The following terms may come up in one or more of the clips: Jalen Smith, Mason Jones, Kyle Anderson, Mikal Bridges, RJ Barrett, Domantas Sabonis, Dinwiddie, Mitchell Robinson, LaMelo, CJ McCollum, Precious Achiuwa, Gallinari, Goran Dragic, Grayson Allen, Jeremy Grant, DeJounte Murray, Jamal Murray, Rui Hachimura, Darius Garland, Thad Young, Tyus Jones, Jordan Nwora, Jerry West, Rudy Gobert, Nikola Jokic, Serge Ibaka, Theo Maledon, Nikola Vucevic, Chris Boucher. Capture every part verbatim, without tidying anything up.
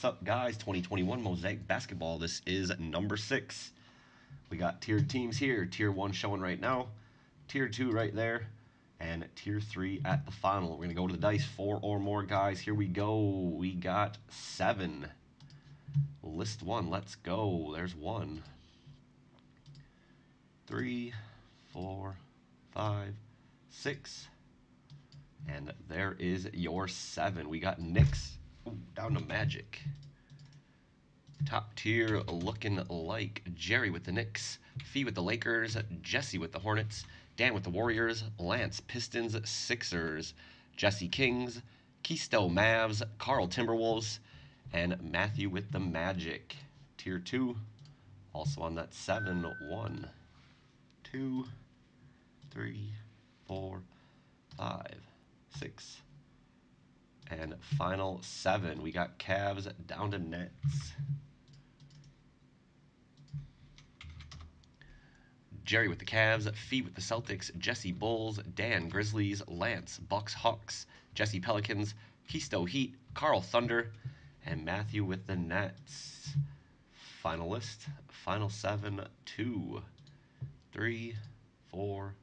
What's up, guys? twenty twenty-one Mosaic Basketball. This is number six. We got tiered teams here. Tier one showing right now. Tier two right there. And tier three at the final. We're going to go to the dice. Four or more, guys. Here we go. We got seven. List one. Let's go. There's one. Three, four, five, six. And there is your seven. We got Knicks down to Magic. Top tier looking like Jerry with the Knicks, Fee with the Lakers, Jesse with the Hornets, Dan with the Warriors, Lance Pistons, Sixers, Jesse Kings, Keisto Mavs, Carl Timberwolves, and Matthew with the Magic. Tier two, also on that seven. One, two, three, four, five, six, and final seven. We got Cavs down to Nets. Jerry with the Cavs, Fee with the Celtics, Jesse Bulls, Dan Grizzlies, Lance Bucks Hawks, Jesse Pelicans, Keisto Heat, Carl Thunder, and Matthew with the Nets. Final list, final seven, two, three, four,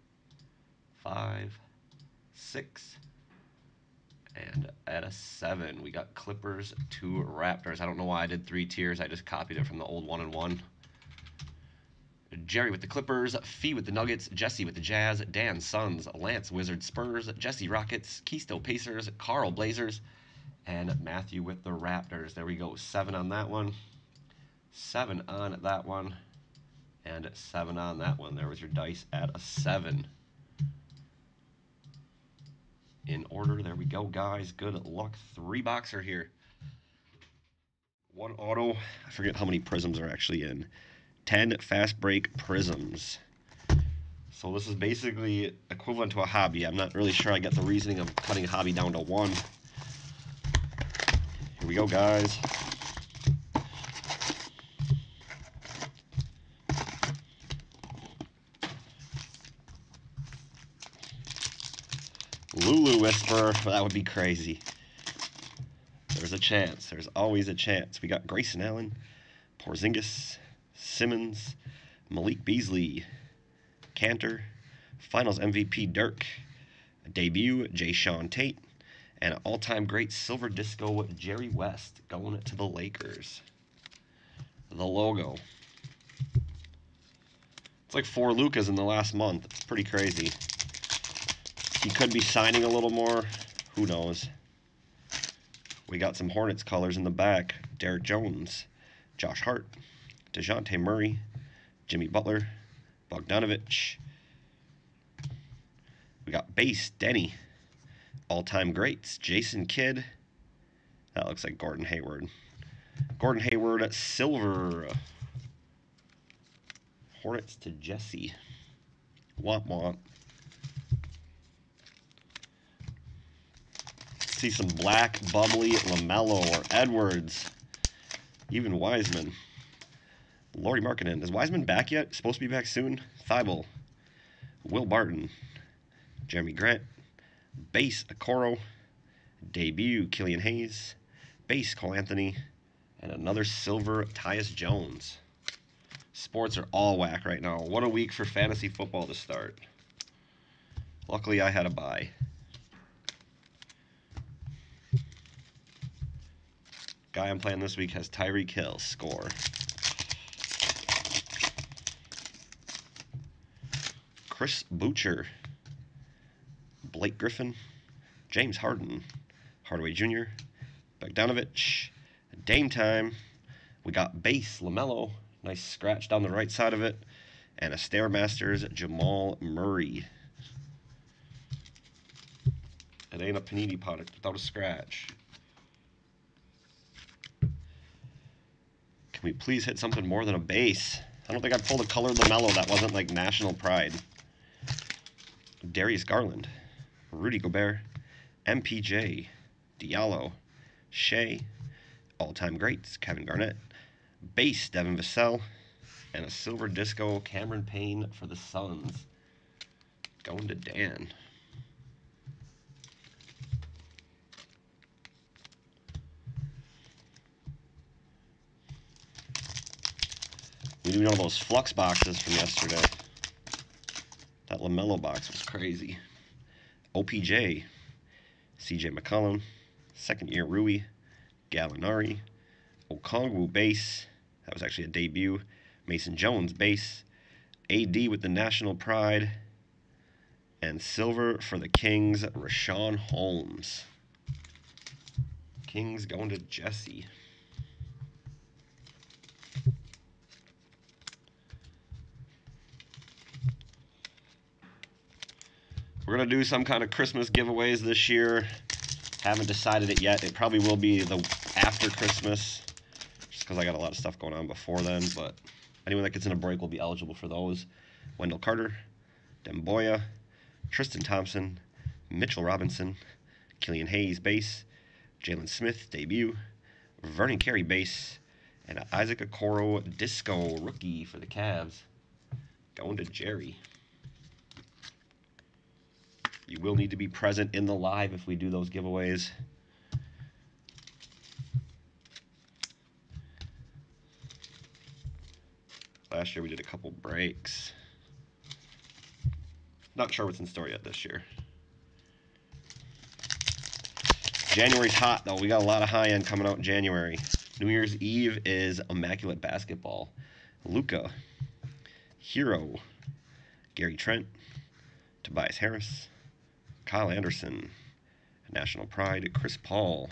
five, six, and at a seven, we got Clippers to Raptors. I don't know why I did three tiers. I just copied it from the old one and one. Jerry with the Clippers, Fee with the Nuggets, Jesse with the Jazz, Dan Suns, Lance Wizards Spurs, Jesse Rockets, Keisto Pacers, Carl Blazers, and Matthew with the Raptors. There we go. Seven on that one. Seven on that one. And seven on that one. There was your dice at a seven. In order, there we go, guys. Good luck. Three boxer here. One auto. I forget how many prisms are actually in. Ten fast break prisms. So this is basically equivalent to a hobby. I'm not really sure I get the reasoning of cutting a hobby down to one. Here we go, guys. Lulu Whisper, that would be crazy. There's a chance. There's always a chance. We got Grayson Allen, Porzingis, Simmons, Malik Beasley, Cantor, Finals M V P Dirk, debut Jae'Sean Tate, and all-time great Silver Disco Jerry West going to the Lakers. The logo. It's like four Lucas in the last month. It's pretty crazy. He could be signing a little more. Who knows? We got some Hornets colors in the back. Derek Jones, Josh Hart, DeJounte Murray, Jimmy Butler, Bogdanovic. We got base, Denny. All-time greats, Jason Kidd. That looks like Gordon Hayward. Gordon Hayward, silver. Hornets to Jesse. Womp womp. See some black, bubbly, LaMelo or Edwards, even Wiseman. Lauri Markkanen. Is Wiseman back yet? Supposed to be back soon? Thibault. Will Barton. Jeremy Grant. Base, Okoro. Debut, Killian Hayes. Base, Cole Anthony. And another silver, Tyus Jones. Sports are all whack right now. What a week for fantasy football to start. Luckily, I had a bye. Guy I'm playing this week has Tyreek Hill. Score. Chris Boucher. Blake Griffin. James Harden. Hardaway Junior Bogdanovic. Dame time. We got base LaMelo. Nice scratch down the right side of it. And a Stairmasters Jamal Murray. It ain't a Panini product without a scratch. We please hit something more than a base. I don't think I pulled a colored LaMelo that wasn't like national pride. Darius Garland, Rudy Gobert, M P J, Diallo, Shea, all-time greats, Kevin Garnett, base Devin Vassell, and a silver disco Cameron Payne for the Suns. Going to Dan. We do know those flux boxes from yesterday. That LaMelo box was crazy. O P J, C J McCollum, second year Rui, Gallinari, Okongwu base, that was actually a debut, Mason Jones base, A D with the national pride, and silver for the Kings, Rashawn Holmes. Kings going to Jesse. We're going to do some kind of Christmas giveaways this year. Haven't decided it yet. It probably will be the after Christmas, just because I got a lot of stuff going on before then. But anyone that gets in a break will be eligible for those. Wendell Carter, Demboya, Tristan Thompson, Mitchell Robinson, Killian Hayes base, Jalen Smith debut, Vernon Carey base, and an Isaac Okoro disco rookie for the Cavs. Going to Jerry. You will need to be present in the live if we do those giveaways. Last year we did a couple breaks. Not sure what's in store yet this year. January's hot, though. We got a lot of high-end coming out in January. New Year's Eve is Immaculate Basketball. Luka, Hero, Gary Trent, Tobias Harris, Kyle Anderson, National Pride, Chris Paul,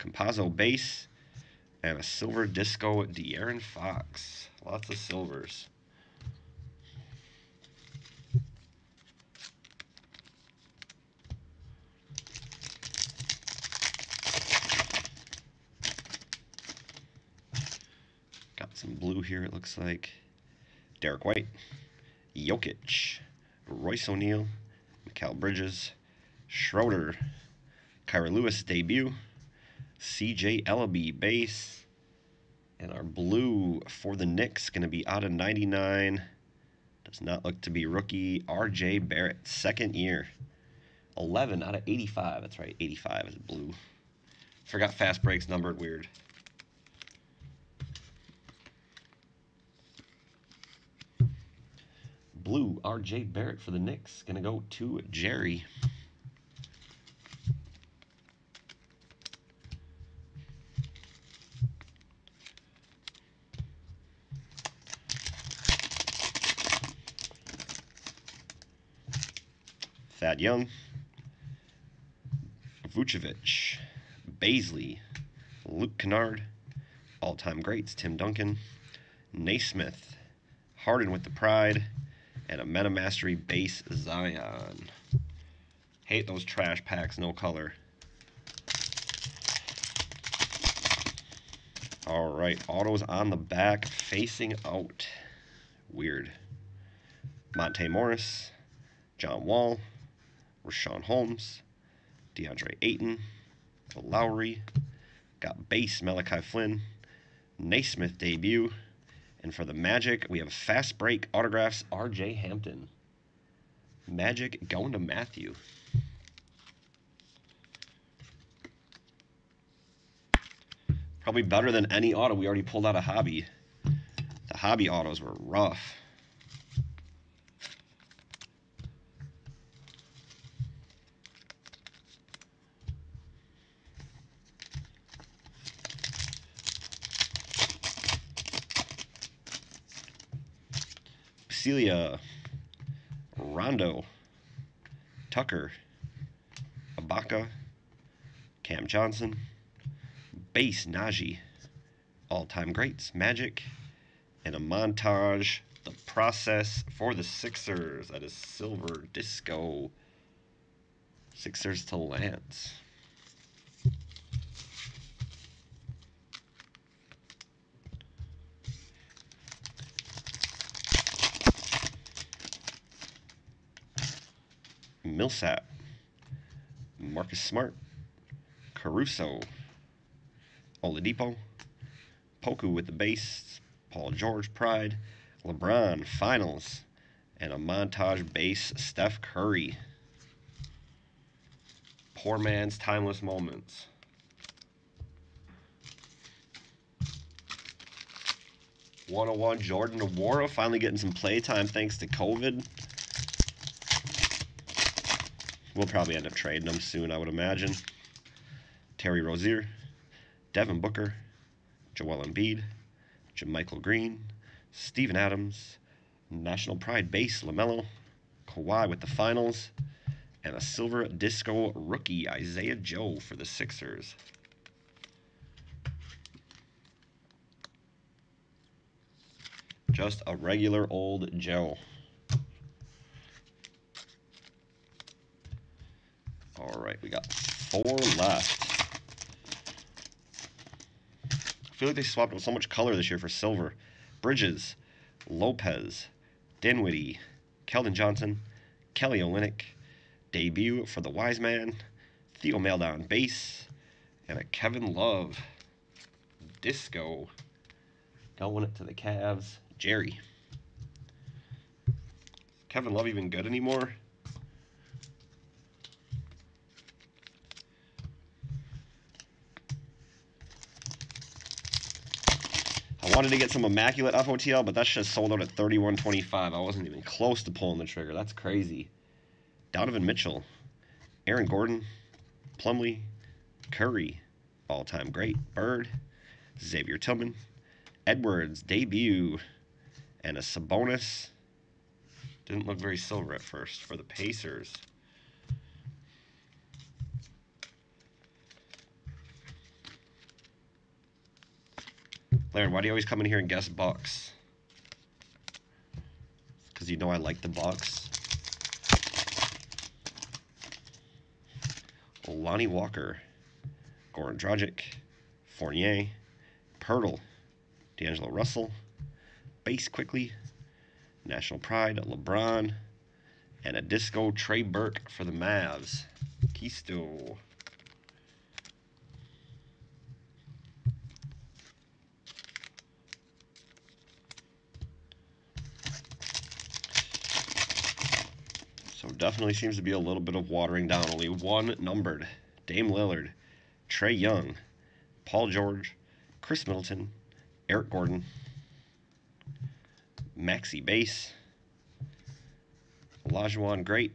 Compazzo base, and a silver disco, De'Aaron Fox. Lots of silvers. Got some blue here, it looks like. Derek White, Jokic, Royce O'Neal, Mikal Bridges, Schroeder, Kyra Lewis debut, C J Ellaby base, and our blue for the Knicks going to be out of ninety-nine. Does not look to be rookie. R J Barrett, second year, eleven out of eighty-five. That's right, eighty-five is blue. Forgot fast breaks numbered weird. Blue, R J Barrett for the Knicks. Going to go to Jerry. Thad Young, Vucevic, Baisley, Luke Kennard, all-time greats, Tim Duncan, Naismith, Harden with the pride, and a MetaMastery base Zion. Hate those trash packs, no color. All right, autos on the back, facing out. Weird. Monte Morris, John Wall, Rashawn Holmes, DeAndre Ayton, Lowry, got base Malachi Flynn, Naismith debut, and for the Magic, we have fast break autographs, R J Hampton. Magic going to Matthew. Probably better than any auto. We already pulled out a hobby. The hobby autos were rough. Celia, Rondo, Tucker, Ibaka, Cam Johnson, base Najee, all-time greats, Magic, and a montage, the process for the Sixers. That is silver disco, Sixers to Lance. Millsap, Marcus Smart, Caruso, Oladipo, Poku with the base, Paul George pride, LeBron finals, and a montage base Steph Curry. Poor man's timeless moments. one oh one Jordan Nwora finally getting some play time thanks to COVID. We'll probably end up trading him soon, I would imagine. Terry Rozier, Devin Booker, Joel Embiid, Jermichael Green, Steven Adams, National Pride Base LaMelo, Kawhi with the finals, and a Silver Disco rookie Isaiah Joe for the Sixers. Just a regular old Joe. All right, we got four left. I feel like they swapped with so much color this year for silver. Bridges, Lopez, Dinwiddie, Keldon Johnson, Kelly Olynyk, debut for the Wiseman, Theo Maledon base, and a Kevin Love disco going it to the Cavs. Jerry. Is Kevin Love even good anymore? Wanted to get some immaculate F O T L, but that shit sold out at thirty-one twenty-five. I wasn't even close to pulling the trigger. That's crazy. Donovan Mitchell, Aaron Gordon, Plumlee, Curry, all-time great, Bird, Xavier Tillman, Edwards, debut, and a Sabonis. Didn't look very silver at first for the Pacers. Larry, why do you always come in here and guess Bucks? Because you know I like the Bucks. Lonnie Walker, Goran Dragic, Fournier, Pirtle, D'Angelo Russell, Base Quickly, National Pride, LeBron, and a Disco Trey Burke for the Mavs. Keisto. Definitely seems to be a little bit of watering down. Only one numbered. Dame Lillard, Trae Young, Paul George, Chris Middleton, Eric Gordon, Maxi Base, Olajuwon Great,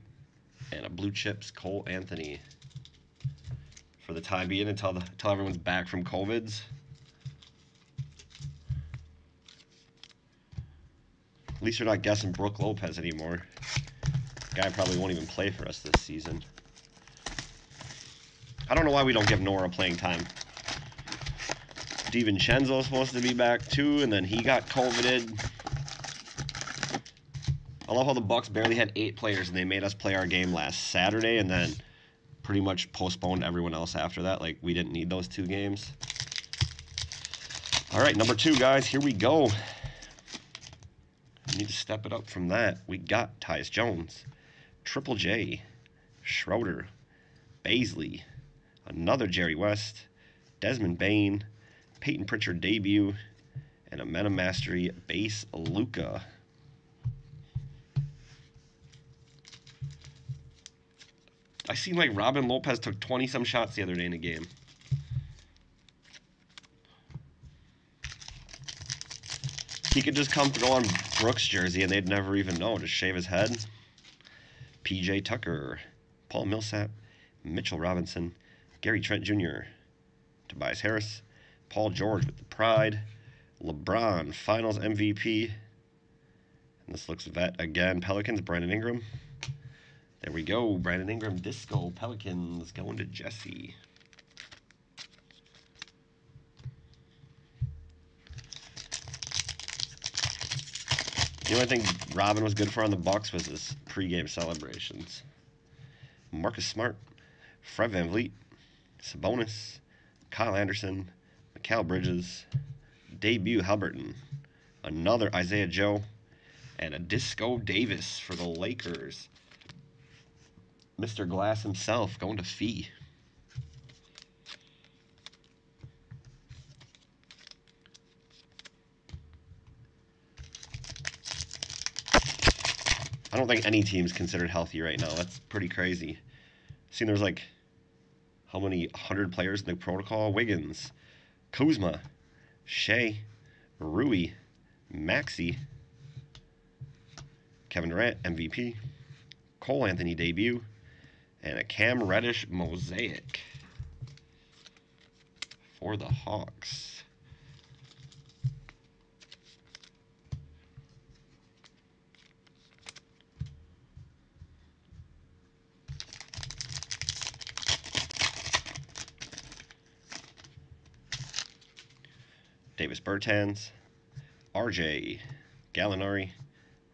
and a Blue Chips Cole Anthony. For the time being, until, the, until everyone's back from COVID's. At least you're not guessing Brook Lopez anymore. Guy probably won't even play for us this season. I don't know why we don't give Nwora playing time. DiVincenzo's supposed to be back too, and then he got COVIDed. I love how the Bucks barely had eight players, and they made us play our game last Saturday, and then pretty much postponed everyone else after that. Like, we didn't need those two games. All right, number two, guys. Here we go. We need to step it up from that. We got Tyus Jones, Triple J, Schroeder, Baisley, another Jerry West, Desmond Bain, Peyton Pritchard debut, and a Meta Mastery base Luka. I seen like Robin Lopez took twenty some shots the other day in a game. He could just come throw on Brooks' jersey and they'd never even know. Just shave his head. P J Tucker, Paul Millsap, Mitchell Robinson, Gary Trent Junior, Tobias Harris, Paul George with the pride, LeBron, Finals M V P, and this looks vet again, Pelicans, Brandon Ingram. There we go, Brandon Ingram, Disco, Pelicans, going to Jesse. The only thing Robin was good for on the Bucks was his pregame celebrations. Marcus Smart, Fred VanVleet, Sabonis, Kyle Anderson, Mikal Bridges, debut Haliburton, another Isaiah Joe, and a Disco Davis for the Lakers. Mister Glass himself going to Fee. I don't think any team's considered healthy right now. That's pretty crazy. Seen there's like how many hundred players in the protocol? Wiggins, Kuzma, Shea, Rui, Maxey. Kevin Durant, M V P. Cole Anthony debut. And a Cam Reddish Mosaic for the Hawks. Davis Bertans, R J Gallinari,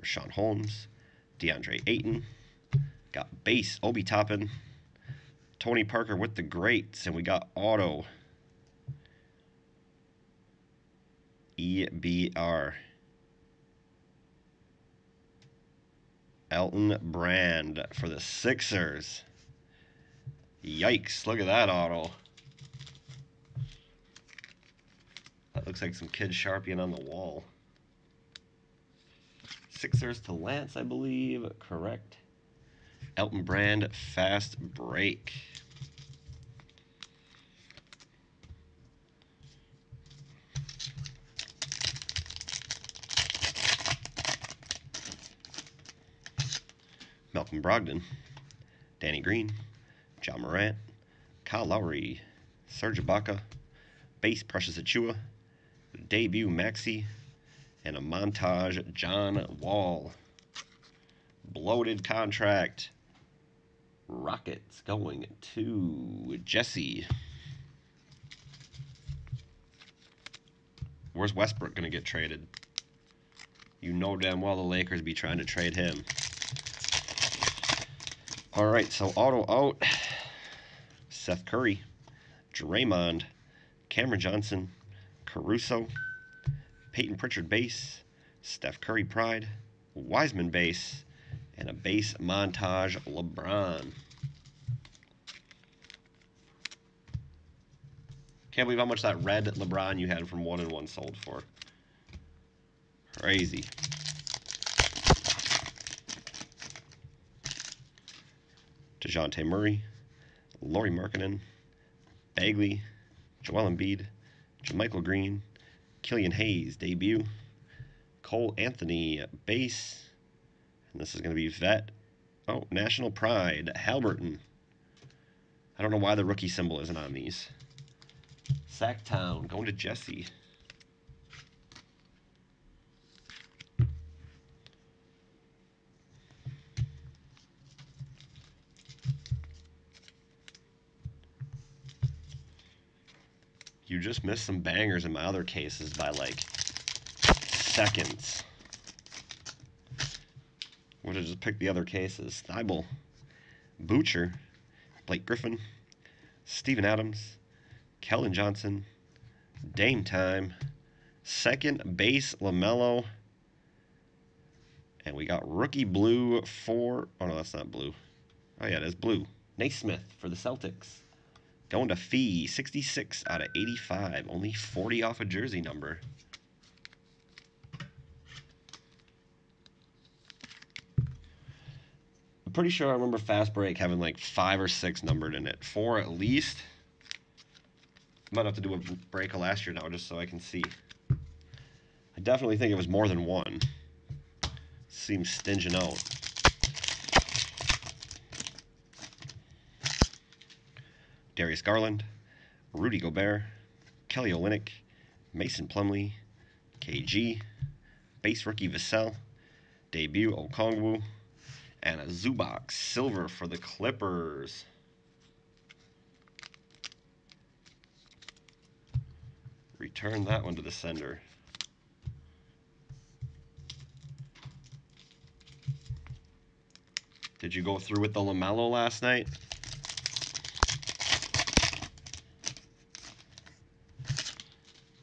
Rashawn Holmes, DeAndre Ayton, got base Obi Toppin, Tony Parker with the greats, and we got auto E B R, Elton Brand for the Sixers. Yikes, look at that auto. Looks like some kid Sharpieing on the wall. Sixers to Lance, I believe. Correct. Elton Brand, fast break. Malcolm Brogdon. Danny Green. Ja Morant. Kyle Lowry. Serge Ibaka. Base Precious Achiuwa. Debut Maxey, and a montage John Wall. Bloated contract. Rockets going to Jesse. Where's Westbrook going to get traded? You know damn well the Lakers be trying to trade him. All right, so auto out. Seth Curry, Draymond, Cameron Johnson, Caruso, Peyton Pritchard base, Steph Curry pride, Wiseman base, and a base montage LeBron. Can't believe how much that red LeBron you had from one and one sold for. Crazy. DeJounte Murray, Lauri Markkanen, Bagley, Joel Embiid, Michael Green, Killian Hayes debut, Cole Anthony base, and this is going to be vet. Oh, National Pride, Haliburton. I don't know why the rookie symbol isn't on these. Sacktown going to Jesse. You just missed some bangers in my other cases by, like, seconds. Would have just picked the other cases. Thibault, Butcher, Blake Griffin, Steven Adams, Keldon Johnson, Dame Time, second base LaMelo, and we got rookie blue for, oh, no, that's not blue. Oh, yeah, that's blue. Naismith for the Celtics. Going to Fee, sixty-six out of eighty-five. Only forty off a jersey number. I'm pretty sure I remember Fast Break having like five or six numbered in it. Four at least. Might have to do a break of last year now just so I can see. I definitely think it was more than one. Seems stinging out. Darius Garland, Rudy Gobert, Kelly Olynyk, Mason Plumlee, K G, base rookie Vassell, debut Okongwu, and a Zubac silver for the Clippers. Return that one to the sender. Did you go through with the LaMelo last night?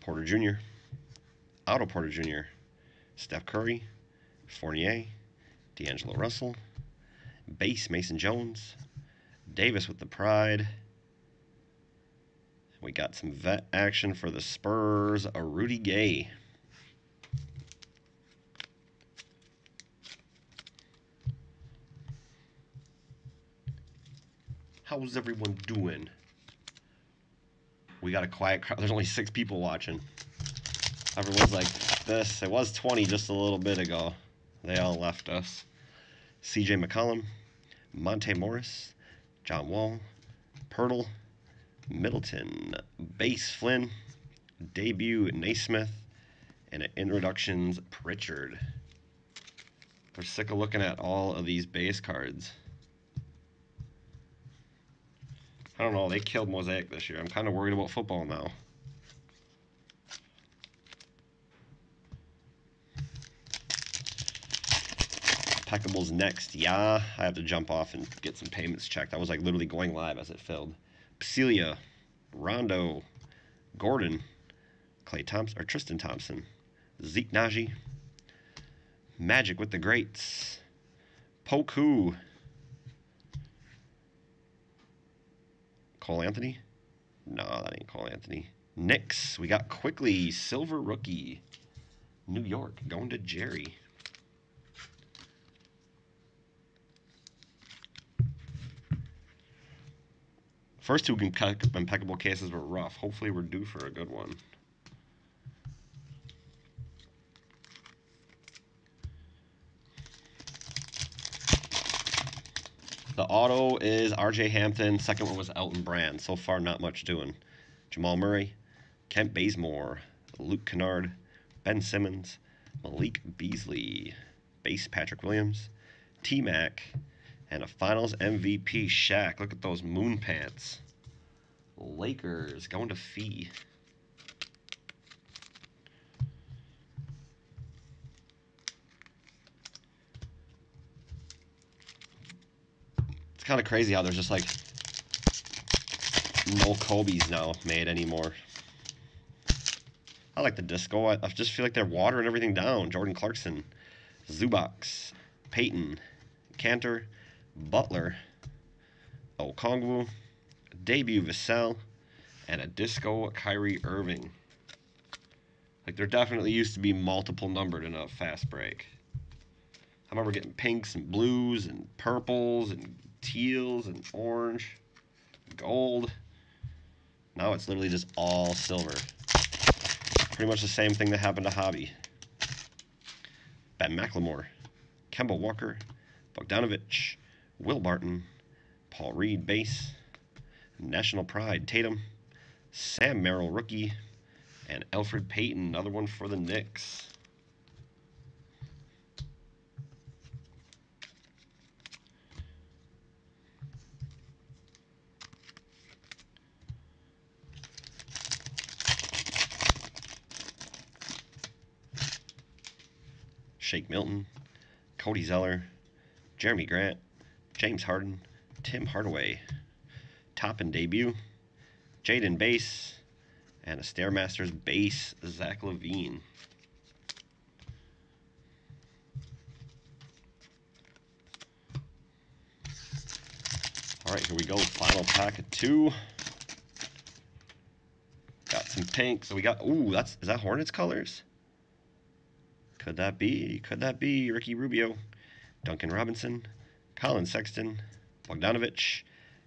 Porter Junior, Otto Porter Junior, Steph Curry, Fournier, D'Angelo Russell, base Mason Jones, Davis with the pride. We got some vet action for the Spurs, a Rudy Gay. How's everyone doing? We got a quiet crowd. There's only six people watching. Everyone's like, this, it was twenty just a little bit ago. They all left us. C J McCollum, Monte Morris, John Wall, Pirtle, Middleton, Base Flynn, debut Naismith, and introductions Pritchard. We're sick of looking at all of these base cards. I don't know, they killed Mosaic this year. I'm kind of worried about football now. Peckables next, yeah. I have to jump off and get some payments checked. I was like literally going live as it filled. Celia, Rondo, Gordon, Clay Thompson, or Tristan Thompson, Zeke Naji, Magic with the Greats, Poku, Cole Anthony? No, that ain't Cole Anthony. Knicks, we got Quickly, Silver Rookie, New York, going to Jerry. First two impeccable cases were rough. Hopefully we're due for a good one. The auto is R J Hampton. Second one was Elton Brand. So far, not much doing. Jamal Murray, Kent Bazemore, Luke Kennard, Ben Simmons, Malik Beasley, base Patrick Williams, T-Mac, and a Finals M V P, Shaq. Look at those moon pants. Lakers going to Fee. It's kind of crazy how there's just like no Kobe's now made anymore. I like the disco. I, I just feel like they're watering everything down. Jordan Clarkson, Zubox, Peyton, Cantor, Butler, Okongwu, debut Vassell, and a disco Kyrie Irving. Like, there definitely used to be multiple numbered in a fast break. I remember getting pinks and blues and purples and teals and orange, gold. Now it's literally just all silver. Pretty much the same thing that happened to Hobby. Ben McLemore, Kemba Walker, Bogdanovic, Will Barton, Paul Reed, base, National Pride, Tatum, Sam Merrill, rookie, and Elfrid Payton, another one for the Knicks. Shake Milton, Cody Zeller, Jeremy Grant, James Harden, Tim Hardaway, Toppin debut, Jaden base, and a Stairmasters base, Zach LaVine. All right, here we go. Final pack of two. Got some pink. So we got, ooh, that's, is that Hornets colors? Could that be? Could that be Ricky Rubio? Duncan Robinson, Colin Sexton, Bogdanovic,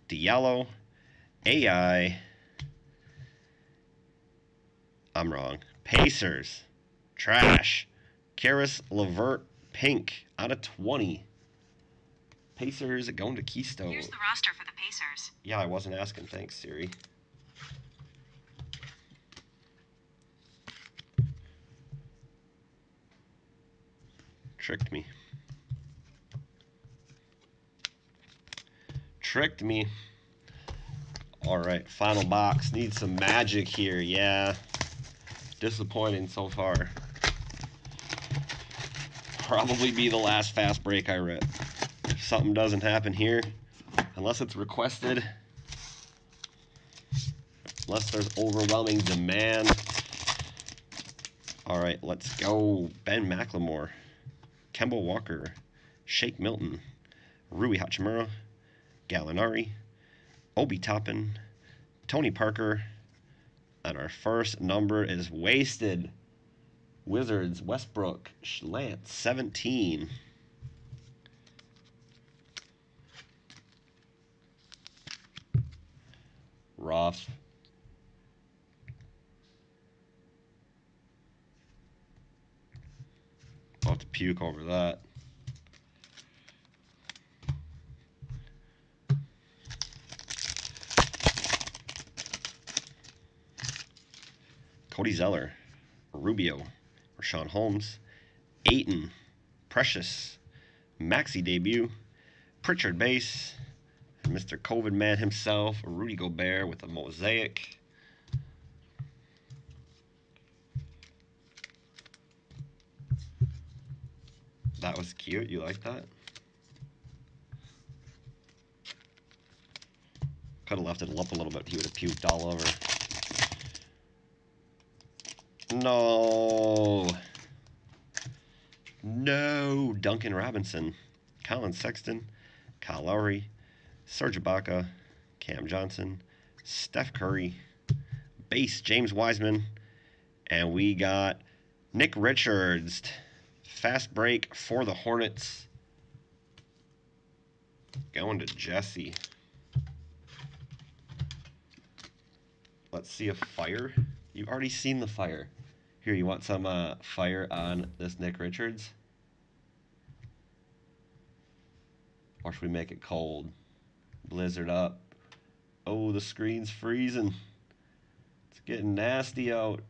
Diallo, A I. I'm wrong. Pacers, trash. Karis LeVert, pink, out of twenty. Pacers going to Keystone. Here's the roster for the Pacers. Yeah, I wasn't asking. Thanks, Siri. Tricked me. Tricked me. All right, final box. Need some magic here. Yeah. Disappointing so far. Probably be the last fast break I rip. If something doesn't happen here, unless it's requested, unless there's overwhelming demand. All right, let's go. Ben McLemore, Kemba Walker, Shake Milton, Rui Hachimura, Gallinari, Obi Toppin, Tony Parker, and our first number is Wasted. Wizards, Westbrook, Lance, seventeen. Rough. have to puke over that. Cody Zeller, Rubio, Rashawn Holmes, Ayton, Precious, Maxi debut, Pritchard base, Mister COVID man himself, Rudy Gobert with a mosaic. That was cute. You like that? Could have left it up a little bit. He would have puked all over. No. No. Duncan Robinson, Colin Sexton, Kyle Lowry, Serge Ibaka, Cam Johnson, Steph Curry, base James Wiseman, and we got Nick Richards. Fast break for the Hornets. Going to Jesse. Let's see a fire. You've already seen the fire. Here, you want some uh, fire on this Nick Richards? Or should we make it cold? Blizzard up. Oh, the screen's freezing. It's getting nasty out.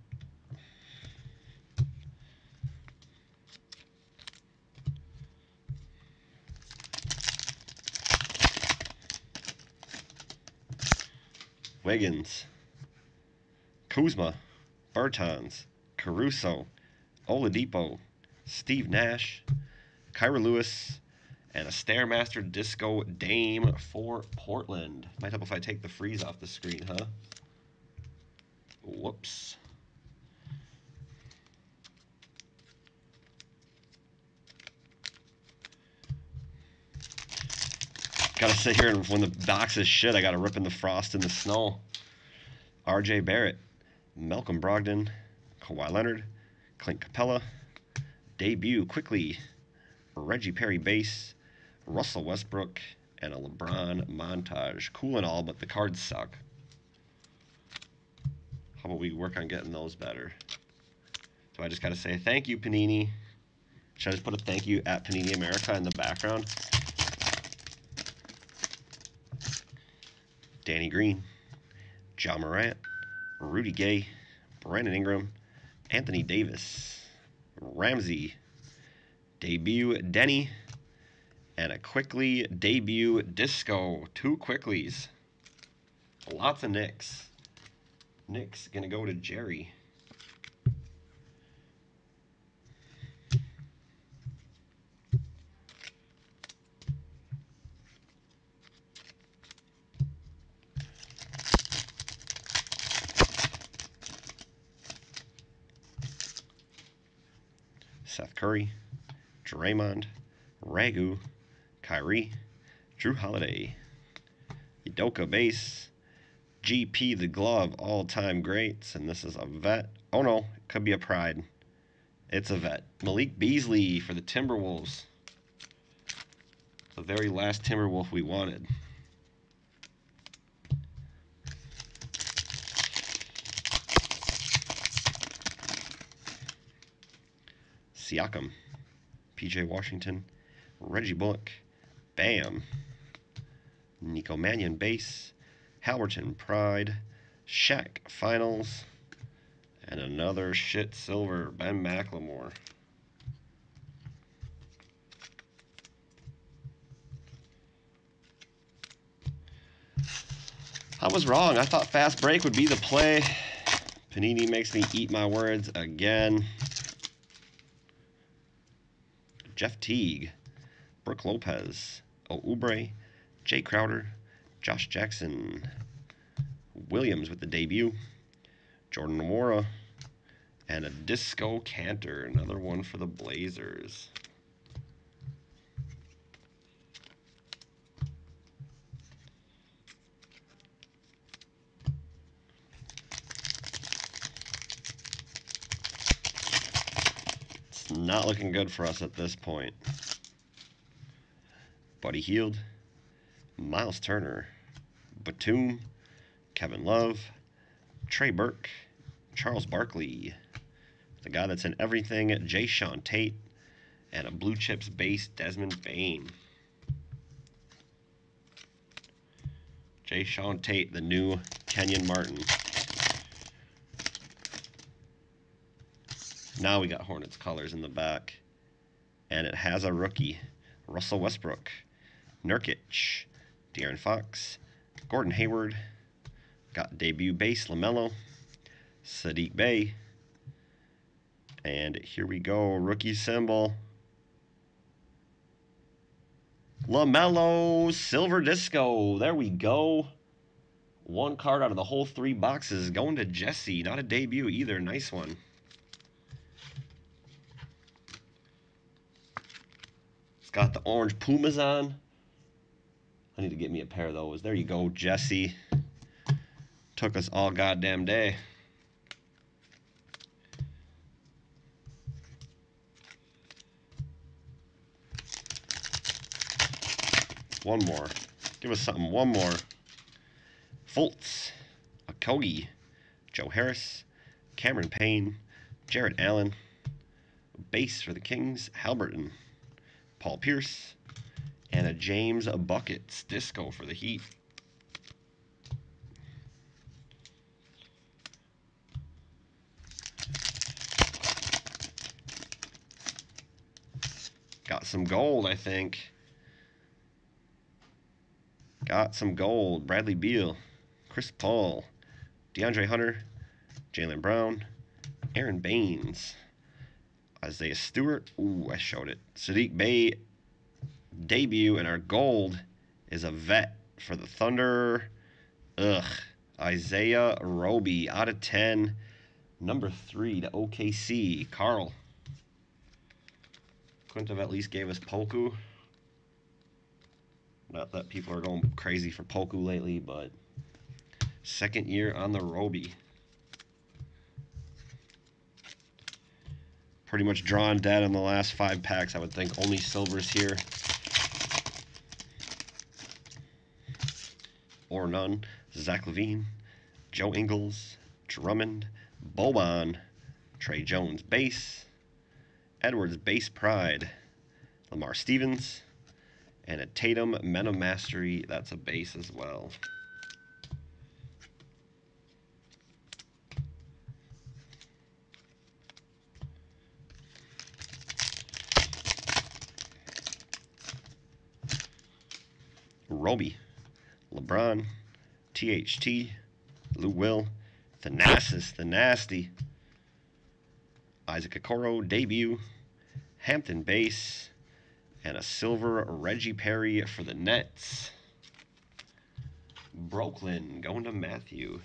Wiggins, Kuzma, Bertans, Caruso, Oladipo, Steve Nash, Kyra Lewis, and a Stairmaster Disco Dame for Portland. Might help if I take the freeze off the screen, huh? Whoops. Gotta sit here, and when the box is shit, I gotta rip in the frost and the snow. R J Barrett, Malcolm Brogdon, Kawhi Leonard, Clint Capella, debut quickly, Reggie Perry base, Russell Westbrook, and a LeBron montage. Cool and all, but the cards suck. How about we work on getting those better? So I just got to say thank you, Panini. Should I just put a thank you at Panini America in the background? Danny Green, Ja Morant, Rudy Gay, Brandon Ingram, Anthony Davis, Ramsey, debut Denny, and a quickly debut Disco. Two quicklies. Lots of Knicks. Knicks gonna go to Jerry. Seth Curry, Draymond, Ragu, Kyrie, Drew Holiday, Udoka base, G P the glove, all-time greats, and this is a vet. Oh no, it could be a pride. It's a vet. Malik Beasley for the Timberwolves. The very last Timberwolf we wanted. Siakam, P J Washington, Reggie Bullock, Bam, Nico Mannion base, Halliburton pride, Shaq finals, and another shit silver, Ben McLemore. I was wrong. I thought fast break would be the play. Panini makes me eat my words again. Jeff Teague, Brooke Lopez, O Oubre, Jay Crowder, Josh Jackson, Williams with the debut, Jordan Nwora, and a Disco Cantor, another one for the Blazers. Not looking good for us at this point. Buddy Hield, Miles Turner, Batum, Kevin Love, Trey Burke, Charles Barkley, the guy that's in everything, Jae'Sean Tate, and a Blue Chips base Desmond Bane. Jae'Sean Tate, the new Kenyon Martin. Now we got Hornets colors in the back. And it has a rookie, Russell Westbrook, Nurkic, De'Aaron Fox, Gordon Hayward. Got debut base, LaMelo, Sadiq Bey. And here we go, rookie symbol. LaMelo Silver Disco. There we go. One card out of the whole three boxes going to Jesse. Not a debut either. Nice one. It's got the orange Pumas on. I need to get me a pair of those. There you go, Jesse. Took us all goddamn day. One more. Give us something. One more. Fultz, Okogie, Joe Harris, Cameron Payne, Jarrett Allen. Base for the Kings, Haliburton, Paul Pierce, and a James Buckets Disco for the Heat. Got some gold, I think. Got some gold. Bradley Beal, Chris Paul, DeAndre Hunter, Jaylen Brown, Aaron Baines, Isaiah Stewart. Ooh, I showed it. Sadiq Bey debut, and our gold is a vet for the Thunder. Ugh. Isaiah Roby out of ten. Number three to O K C. Carl. Couldn't have at least gave us Poku. Not that people are going crazy for Poku lately, but second year on the Roby. Pretty much drawn dead on the last five packs, I would think. Only silvers here. Or none. Zach LaVine, Joe Ingles, Drummond, Boban, Trey Jones base, Edwards base pride, Lamar Stevens, and a Tatum Meta Mastery, that's a base as well. Roby, LeBron, T H T, Lou Will, Thanasis, the Nasty, Isaac Okoro, debut, Hampton base, and a silver Reggie Perry for the Nets. Brooklyn going to Matthew.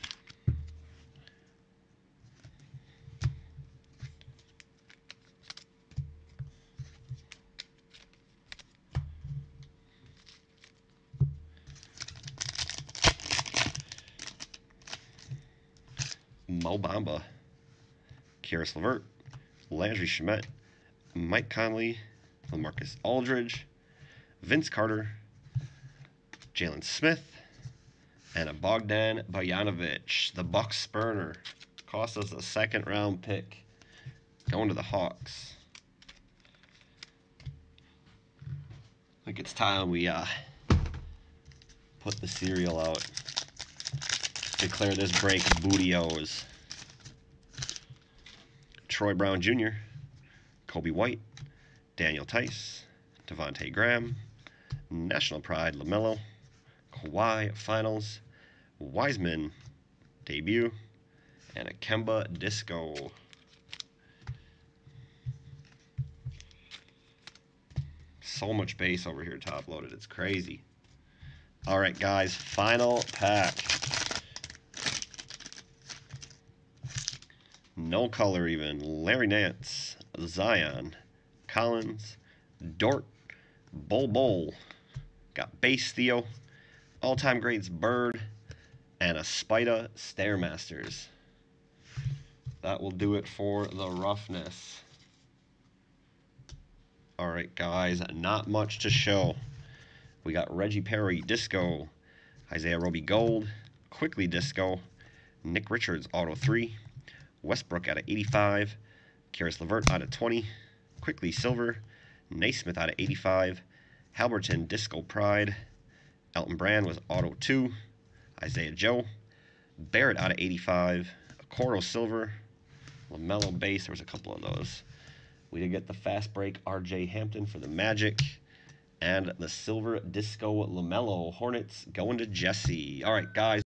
Mo Bamba, Karis LeVert, Landry Shamet, Mike Conley, LaMarcus Aldridge, Vince Carter, Jalen Smith, and a Bogdan Bogdanovic, the Bucks spurner. Cost us a second round pick. Going to the Hawks. I think it's time we uh, put the cereal out. Declare this break booty-os. Troy Brown Junior, Kobe White, Daniel Tice, Devontae Graham, National Pride, LaMelo, Kawhi Finals, Wiseman debut, and a Kemba Disco. So much base over here top loaded, it's crazy. All right, guys, final pack. No color even. Larry Nance, Zion, Collins, Dort, Bol Bol. Got base Theo, all-time greats Bird, and a Spida Stairmasters. That will do it for the roughness. All right, guys, not much to show. We got Reggie Perry Disco, Isaiah Roby Gold, Quickly Disco, Nick Richards Auto three, Westbrook out of eighty-five, Karis LeVert out of twenty. Quickly silver, Naismith out of eighty-five. Halberton, Disco Pride. Elton Brand was auto two. Isaiah Joe. Barrett out of eighty-five. Okoro Silver. LaMelo base. There was a couple of those. We did get the fast break R J Hampton for the Magic. And the silver disco LaMelo Hornets going to Jesse. All right, guys.